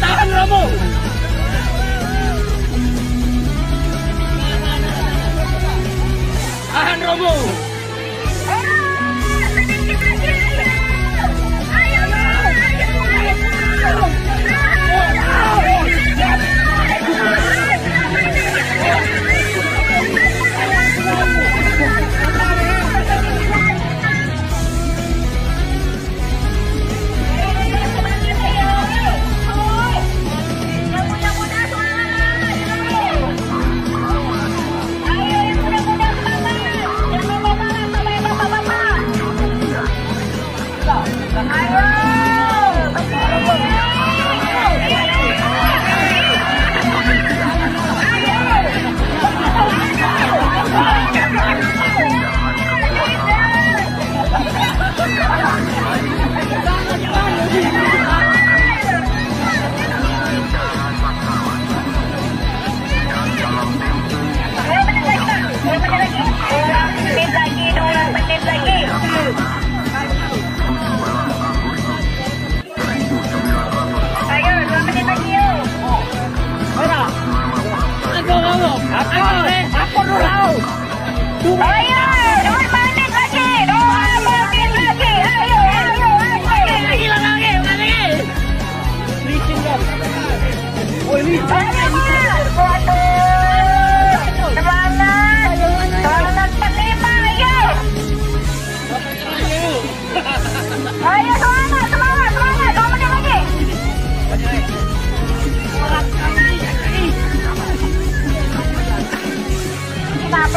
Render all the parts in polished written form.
tahan Romo. Tahan Romo. Apa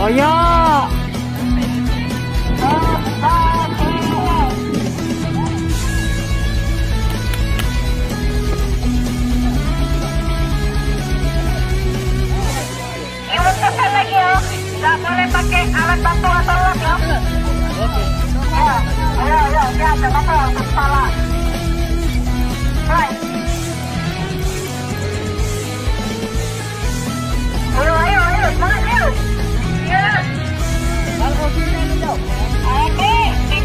Oyo. Nggak boleh pakai alat bantu atau alat ya. Ayo, ya, ada apa untuk kepala. Ayo, semangat, ayo. Ya. Kalau sini ini dong. Oke,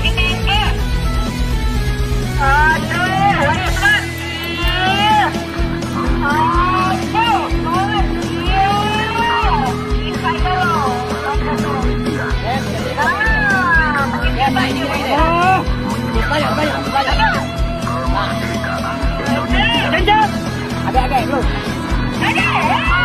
tinggi. Aduh, ayo semangat. Banyak. Ada lu.